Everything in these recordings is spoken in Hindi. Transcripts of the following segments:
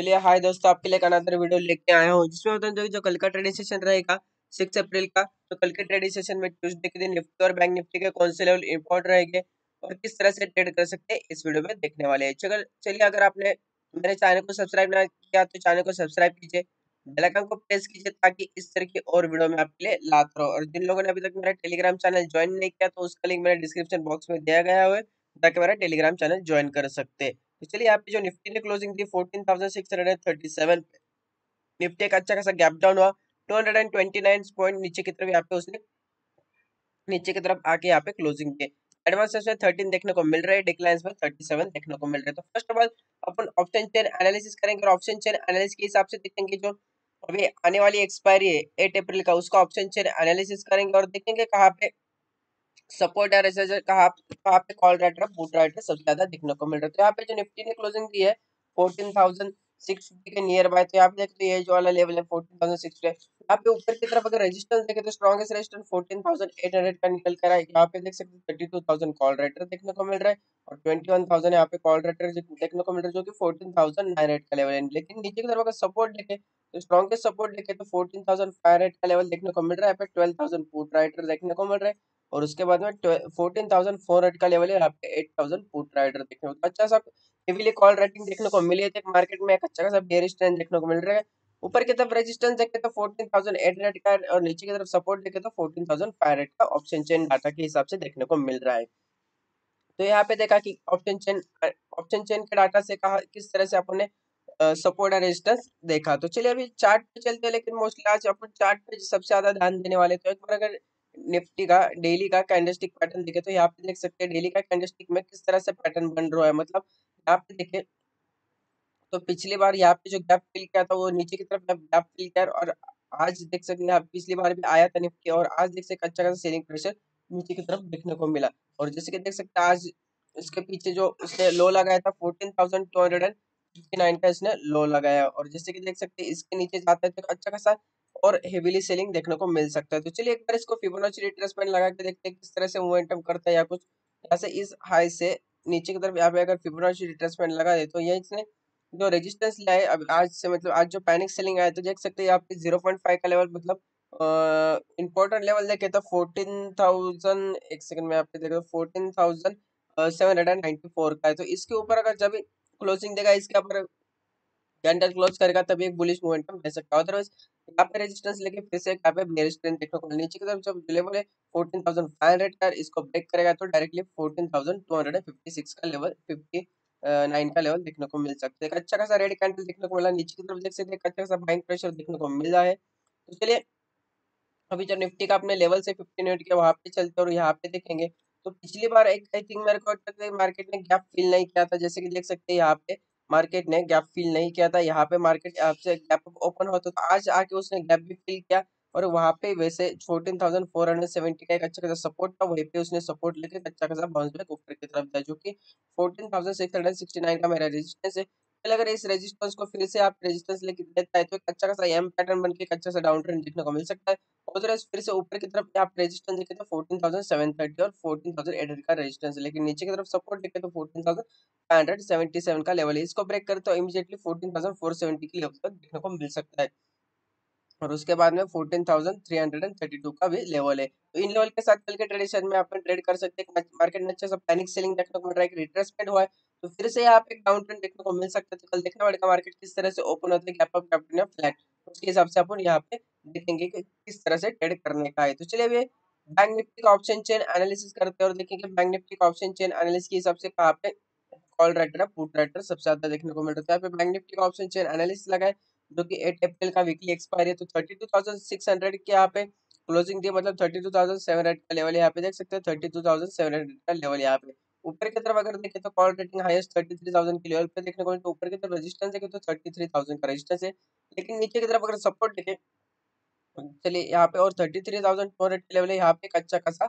के लिए हाय दोस्तों, आपके लिए अनदर वीडियो लेके आया हूँ जिसमें बताऊँ जो कल का ट्रेडिंग सेशन रहेगा 6 अप्रैल का। तो कल के ट्रेडिंग सेशन में ट्यूजडे के दिन निफ्टी और बैंक निफ्टी के कौन से लेवल इंपॉर्टेंट रहेंगे और किस तरह से ट्रेड कर सकते हैं इस वीडियो में देखने वाले हैं। चलिए, अगर आपने मेरे चैनल को सब्सक्राइब ना किया तो चैनल को सब्सक्राइब कीजिए, बेल आइकन को प्रेस कीजिए ताकि इस तरह की और वीडियो में आपके लिए लाता रहो। और जिन लोगों ने अभी तक मेरा टेलीग्राम चैनल ज्वाइन नहीं किया तो उसका लिंक मेरे डिस्क्रिप्शन बॉक्स में दिया गया है ताकि मेरा टेलीग्राम चैनल ज्वाइन कर सकते हैं। तो चलिए, यहाँ पे जो निफ्टी ने क्लोजिंग दी 14,637 पे, निफ्टी एक अच्छा खासा गैप डाउन हुआ 229 पॉइंट नीचे की तरफ। यहाँ पे उसने नीचे की तरफ आके यहाँ पे क्लोजिंग दी। एडवांसेस में 13 देखने को मिल रहा है, डिक्लाइंस में 37 देखने को मिल रहा है। तो फर्स्ट ऑफ ऑल अपन ऑप्शन चेन एनालिसिस करेंगे और ऑप्शन चेन एनालिसिस के हिसाब से देखेंगे जो अभी आने वाली एक्सपायरी है 8 अप्रैल का, उसका ऑप्शन चेन एनालिसिस करेंगे और देखेंगे कहाँ पे सपोर्ट है, रेजिस्टेंस कहाँ पे कॉल राइटर पुट राइटर सबसे ज्यादा दिखने को मिल रहा है। तो यहाँ पे जो निफ्टी ने क्लोजिंग दी है 14,650 के नियर बाय। तो यहाँ पे देखते हैं जो वाला लेवल है 14,650। यहाँ पे ऊपर की तरफ अगर रेजिस्टेंस देखें तो स्ट्रॉन्गेस्ट रेजिस्टेंस 14,800 का निकल कर आएगा। यहाँ पे देख सकते हैं 32,000 कॉल राइटर देखने को मिल रहा है और 21,000 यहाँ पे कॉल राइटर देखने को मिल रहा है जो की 14,900 का लेवल है। लेकिन नीचे की तरफ अगर सपोर्ट देखे तो स्ट्रॉन्गेस्ट सपोर्ट देखे तो 14,500 का लेवल देखने को मिल रहा है। यहाँ पे 12,000 पुट राइटर देखने को मिल रहा है और उसके बाद में 14,400 का लेवल है। यहाँ पे 8,000 पुट राइडर देखने को, अच्छा सा हेवीली कॉल राइटिंग देखने को मिली है। मार्केट में एक अच्छा सा बेयरिश ट्रेंड देखने को मिल रहा है। ऊपर की तरफ रेजिस्टेंस देखे तो 14,800 का और नीचे की तरफ सपोर्ट देखे तो 14,500 का ऑप्शन चेन डाटा के हिसाब से देखने को मिल रहा है। तो यहाँ पे देखा कि ऑप्शन चेन के डाटा से कहा किस तरह से अपने सपोर्ट और रेजिस्टेंस देखा। तो चलिए अभी चार्ट पे चलते हैं, लेकिन मोस्टली आज अपन चार्ट पे सबसे ज्यादा ध्यान देने वाले। तो एक बार अगर निफ्टी का डेली का कैंडलस्टिक पैटर्न देखे तो यहाँ पे देख सकते हैं डेली का कैंडलस्टिक में किस तरह से पैटर्न बन रहा है। मतलब यहाँ पे देखे तो पिछली बार यहाँ पे जो गैप फिल किया था वो नीचे की तरफ गैप फिल किया और आज देख सकते हैं पिछली बार भी आया था निफ्टी और आज देख सकते अच्छा खासा सेलिंग प्रेशर नीचे की तरफ देखने को मिला। और जैसे कि देख सकते आज इसके पीछे जो उसने लो लगाया था 14,259 का इसने लो लगाया और जैसे कि देख सकते हैं इसके नीचे जाता है तो अच्छा खासा और हेवीली सेलिंग देखने को मिल सकता है। तो चलिए एक बार इसको फिबोनाची रिट्रेसमेंट लगा के देखते हैं किस तरह से मोमेंटम करता है या कुछ ऐसे। इस हाई से नीचे की तरफ यहाँ पे अगर फिबोनाची रिट्रेसमेंट लगा दे तो यही इसने जो रेजिस्टेंस लाए अब आज से मतलब आज जो पैनिक सेलिंग आया तो देख सकते हैं यहाँ पे 0.5 का लेवल मतलब इम्पोर्टेंट लेवल देखे तो 14,000 एक सेकंड में आपके देखे 14,794 का है। तो इसके ऊपर अगर जब क्लोजिंग देगा इसके ऊपर कैंडल क्लोज करेगा तभी एक बुलिश मोमेंटम दे सकता है। अदरवाइज यहाँ पे रेजिस्टेंस लेके फिर से यहाँ पे बेयरिश ट्रेंड देखने को मिला। नीचे की तरफ जब लेवल है 14,500 का इसको ब्रेक करेगा तो डायरेक्टली 14,256 का लेवल 59 का लेवल देखने को मिल सकता है। अच्छा खासा रेड कैंडल देखने को मिला, नीचे की तरफ देख सकते अच्छा खासा बाइंग प्रेशर देखने को मिल रहा है। तो चलिए अभी जब निफ्टी का अपने लेवल से 15 के वहाँ पे चलते और यहाँ पे देखेंगे तो पिछली बार एक आई थिंक मेरे को मार्केट ने गैप फील नहीं किया था। जैसे कि देख सकते हैं यहाँ पे मार्केट ने गैप फील नहीं किया था, यहाँ पे मार्केट आपसे गैप ओपन होता तो आज आके उसने गैप भी फील किया और वहाँ पे वैसे 14,470 का एक अच्छा खासा सपोर्ट था, वहीं पे उसने सपोर्ट लेके अच्छा खासा बाउंस बैक ऊपर की तरफ था जो कि 14,669 का मेरा रेजिस्टेंस है। पहले अगर इस रेजिस्टेंस को फिर से आप रेजिस्टेंस लेके देता है तो एक अच्छा खासा एम पैटर्न बनके एक अच्छा सा डाउन ट्रेंड देखने को मिल सकता है। अदरवाइज फिर से ऊपर की तरफ आप रेजिस्टेंस देखें तो 14,730 और 14,800 का रेजिस्टेंस है, लेकिन नीचे की तरफ सपोर्ट देखें तो 14,577 का लेवल है। इसको ब्रेक करें तो इमीडिएटली 14,470 के लेवल तक देखने को मिल सकता है और उसके बाद में 14,332 का भी लेवल है। तो इन लेवल के साथ कल के ट्रेडिंग सेशन में आप ट्रेड कर सकते हैं। मार्केट में अच्छा सा पैनिक सेलिंग देखने को मिल रहा है, एक रिट्रेसमेंट हुआ है तो फिर से यहाँ पे एक डाउन ट्रेंड देखने को मिल सकता है। तो कल देखना पड़ेगा मार्केट किस तरह से ओपन होता है gap up gap down flat, उसके हिसाब से अपन यहाँ पे देखेंगे कि किस तरह से ट्रेड करने का है। तो चलिए अभी बैंक निफ्टी का ऑप्शन चेन एनालिसिस करते हैं और देखेंगे बैंक निफ्टी का ऑप्शन चेन एनालिसिस के हिसाब से कहाँ पे कॉल राइटर पुट राइटर सबसे ज्यादा देखने को मिल रहा है। यहाँ पे बैंक निफ्टी का ऑप्शन चेन एनालिसिस लगाए जो कि 8 अप्रैल का वीकली एक्सपायरी है तो 32,600 के यहाँ पे क्लोजिंग दी मतलब 32,700 का लेवल यहाँ पे देख सकते हैं 32,700 का लेवल यहाँ पे। ऊपर की तरफ अगर देखें तो कॉल रेटिंग हाईएस्ट 33,000 के लेवल पे देखने को मिलता है। ऊपर की तरफ रेजिस्टेंस देखें तो 33,000 का रेजिस्टेंस है, लेकिन नीचे की तरफ अगर सपोर्ट देखें चलिए यहाँ पे और 33,400 के लेवल है, यहाँ पे एक अच्छा खासा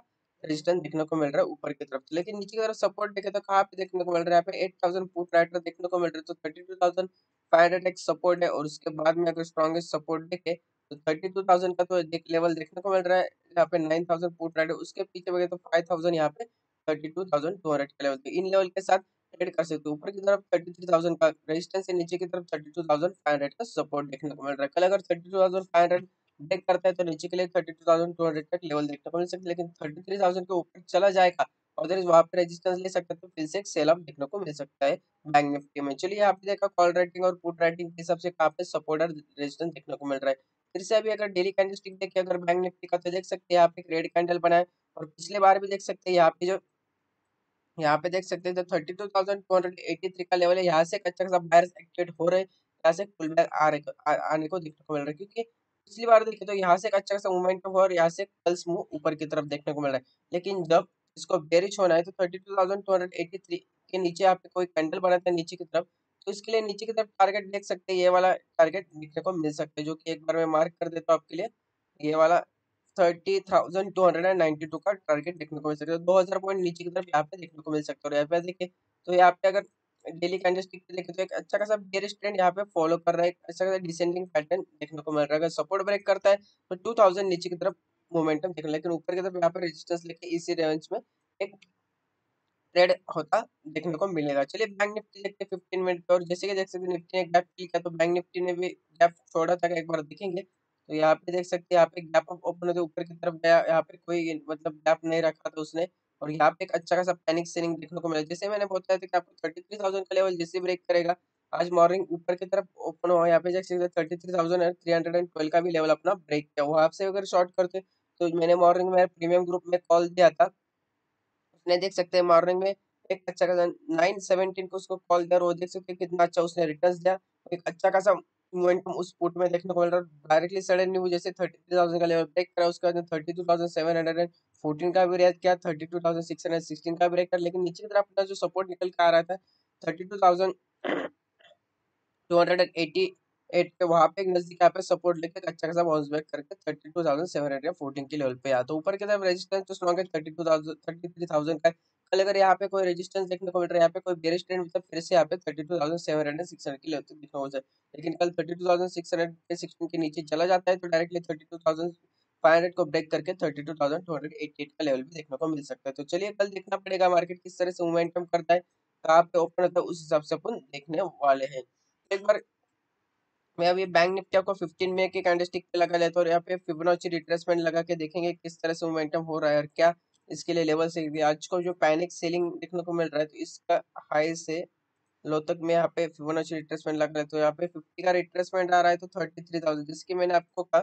रेजिस्टेंस देखने को मिल रहा है ऊपर की तरफ। लेकिन नीचे की तरफ सपोर्ट देखें तो कहाँ पे देखने को मिल रहा है, यहाँ पे 8,000 पुट राइटर देखने को मिल रहा है तो 32,500 एक सपोर्ट है और उसके बाद में अगर स्ट्रॉन्गेस्ट सपोर्ट देखें तो 32,000 का तो एक लेवल देखने को मिल रहा है। यहाँ पे 9,000 पुट राइटर, उसके पीछे वगैरह तो 5,000 यहाँ पे 32,200 का लेवल। तो इन लेवल के साथ ट्रेड कर सकते हो। ऊपर की तरफ 33,000 का रेजिस्टेंस है, नीचे की तरफ 32,500 का सपोर्ट देखने को मिल रहा है। कल अगर 32,500 ब्रेक करता है तो नीचे के लिए 32,200 तक लेवल देखने को मिल सकता है, लेकिन 33,000 के ऊपर चला जाएगा और वहाँ पे रेजिस्टेंस ले सकता है तो फिर से एक सेल अप देखने को मिल सकता है बैंक निफ्टी में। चलिए आपने देखा कॉल राइटिंग और पुट राइटिंग के हिसाब से कहाँ पे सपोर्ट और रेजिस्टेंस देखने को मिल रहा है। फिर से अभी अगर डेली कैंडलस्टिक देखें अगर बैंक निफ्टी का तो देख सकते हैं यहाँ पे रेड कैंडल बनाए, और पिछले बार भी देख सकते हैं यहाँ पे जो यहाँ पे देख सकते हैं तो 32,283 का लेवल है। यहाँ से अच्छा खासा बायर्स एक्टिवेट हो रहे हैं, यहाँ से फुल बैक आने को देखने को मिल रहा है, क्योंकि पिछली बार देखे तो यहाँ से अच्छा खासा मूवमेंट हो और यहाँ से पल्स मूव ऊपर की तरफ देखने को मिल रहा है। लेकिन जब इसको बेरिश होना है तो 32,283 के नीचे यहाँ पे कोई कैंडल बनाता है नीचे की तरफ, तो इसके लिए नीचे की तरफ टारगेट देख सकते हैं, ये वाला टारगेट देखने को मिल सकता है, जो कि एक बार मैं मार्क कर देता हूँ आपके लिए। ये वाला 30,292 का टारगेट देखने को मिल सकता है, 2000 पॉइंट नीचे की तरफ यहाँ पे देखने को मिल सकता है। और यहाँ पे देखिए तो यहाँ पे अगर डेली कैंडलस्टिक देखें तो एक अच्छा खासा बेरिश ट्रेंड यहाँ पे फॉलो कर रहा है, अच्छा खासा डिसेंडिंग पैटर्न देखने को मिल रहा है। अगर सपोर्ट ब्रेक करता है तो 2000 नीचे की तरफ मोमेंटम देखने, लेकिन ऊपर की तरफ यहाँ पे रेजिस्टेंस लेके इसी रेंज में एक ट्रेड होता देखने को मिलेगा। चलिए बैंक निफ्टी देखते हैं 15 मिनट पे, और जैसे कि देख सकते हैं निफ्टी ने गैप फिल किया तो बैंक निफ्टी ने भी गैप छोड़ा था, एक बार देखेंगे तो यहाँ पे देख सकते हैं यहाँ पे गैप ओपन होते ऊपर की तरफ गया, यहाँ पे कोई मतलब गैप नहीं रखा था उसने, और यहाँ पे एक अच्छा खासा पैनिक सेलिंग देखने को मिला। जैसे मैंने बताया था कि आपको 33,000 का लेवल जैसे ब्रेक करेगा आज मॉर्निंग ऊपर की तरफ ओपन हुआ, यहाँ पे देख सकते 33,312 का भी लेवल अपना ब्रेक किया हुआ। आपसे अगर शॉर्ट करते तो मैंने मॉर्निंग में प्रीमियम ग्रुप में कॉल दिया था, उसने देख सकते हैं मॉर्निंग में एक अच्छा खासा 917 को उसको कॉल दिया, वो देख सकते हैं कितना अच्छा उसने रिटर्न्स दिया, एक अच्छा खासा मोमेंटम उस पुट में देखने को मिल रहा है। डायरेक्टली सडन न्यू जैसे 33,000 का लेवल ब्रेक करा, उसके बाद 32,714 का भी ब्रेक किया, 32,616 का ब्रेक करा, लेकिन नीचे की तरफ अपना जो सपोर्ट निकल के आ रहा था 32,288 पे वहाँ पे नजदीक यहाँ पे सपोर्ट लेकर अच्छा खासा बाउंस बैक करके 32,714 के लेवल पे आया। तो ऊपर की तरफ रेजिस्टेंस तो स्ट्रॉन्ग है 33,000 का। कल अगर यहाँ पे कोई रेजिस्टेंस देखने को मिल रहा है, यहाँ पे कोई बेरिश ट्रेंड मतलब फिर से यहाँ पे 32,716 के लेवल तक देखना हो जाए, लेकिन कल 32,616 के नीचे चला जाता है तो डायरेक्टली 32,500 को ब्रेक करके 32,288 का लेवल भी देखने को मिल सकता है। तो चलिए कल देखना पड़ेगा मार्केट किस तरह से मोमेंटम करता है, कहाँ पे ओपन होता है, उस हिसाब से अपन देखने वाले हैं। एक बार मैं अभी बैंक निफ्टी आपको 15 में के कैंडलस्टिक पे लगा लेता हूं, और यहाँ पे फिबोनाची रिट्रेसमेंट लगा के देखेंगे किस तरह से मोमेंटम हो रहा है और क्या इसके लिए लेवल से आज को जो पैनिक सेलिंग देखने को मिल रहा है तो इसका हाई से लो तक मैं यहाँ पे फिबोनाची रिट्रेसमेंट लगा लेता हूं। यहाँ पे 50 का रिट्रेसमेंट आ रहा है तो 33,000, जिसकी मैंने आपको कहा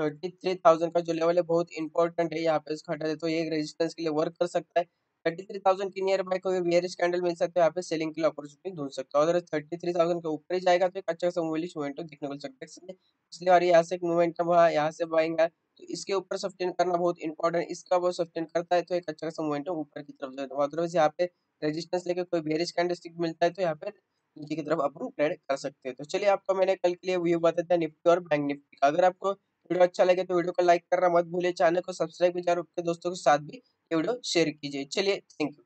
33,000 का जो लेवल है बहुत इंपॉर्टेंट है, यहाँ पे उसको हटा देते तो ये रेजिस्टेंस के लिए वर्क कर सकता है। 33,000 के नियर बाय कोई बेयरिश कैंडल मिल सकता है, यहाँ पे सेलिंग की अपॉर्चुनिटी ढूंढ सकता है। अगर 33,000 के ऊपर ही जाएगा तो एक अच्छा सा मूवमेंट देखने को मिल सकता है, इसलिए और यहाँ से एक मोमेंटम हुआ, यहाँ से बाइंग है तो इसके ऊपर सस्टेन करना बहुत इंपॉर्टेंट, इसका वो सस्टेन करता है तो एक अच्छा सा मोमेंटम ऊपर की तरफ जाएगा। अदरवाइज यहाँ पे रेजिस्टेंस लेके कोई बेयरिश कैंडलस्टिक मिलता है तो यहाँ पे नीचे की तरफ अपन ट्रेड कर सकते हैं। तो चलिए आपको मैंने कल के लिए व्यू बताया था निफ्टी और बैंक निफ्टी का। अगर आपको वीडियो अच्छा लगे तो वीडियो को लाइक करना मत भूलिए, चैनल को सब्सक्राइब भी करें, अपने दोस्तों के साथ भी वीडियो शेयर कीजिए। चलिए थैंक यू।